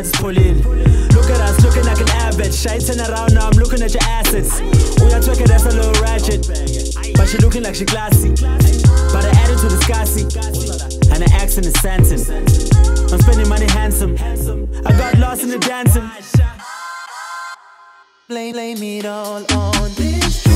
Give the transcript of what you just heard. Prince Pauline. Look at us, looking like an average. Shiting around now, I'm looking at your assets. Oh, you're twerking, that's a little ratchet. But she looking like she classy. But her attitude is classy. And her accent is Santin. I'm spending money handsome. I got lost in the dancing. Blame it all on this.